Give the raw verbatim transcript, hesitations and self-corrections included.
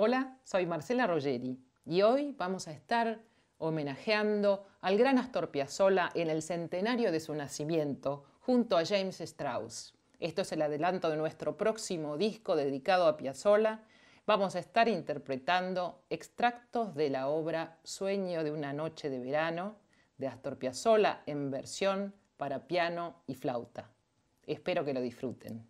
Hola, soy Marcela Roggeri y hoy vamos a estar homenajeando al gran Astor Piazzolla en el centenario de su nacimiento junto a James Strauss. Esto es el adelanto de nuestro próximo disco dedicado a Piazzolla. Vamos a estar interpretando extractos de la obra Sueño de una Noche de Verano de Astor Piazzolla en versión para piano y flauta. Espero que lo disfruten.